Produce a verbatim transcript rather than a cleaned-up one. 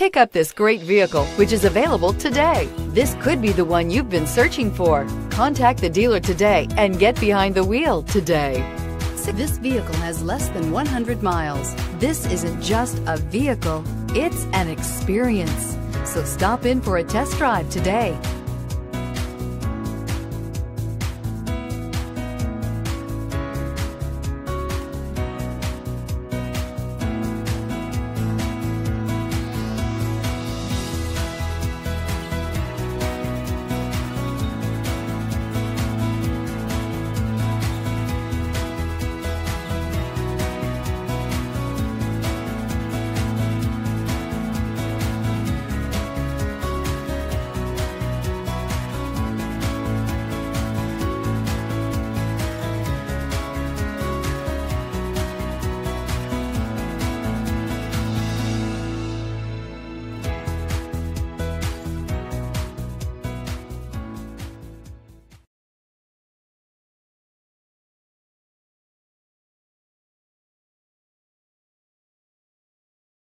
Pick up this great vehicle, which is available today. This could be the one you've been searching for. Contact the dealer today and get behind the wheel today. This vehicle has less than one hundred miles. This isn't just a vehicle, it's an experience. So stop in for a test drive today.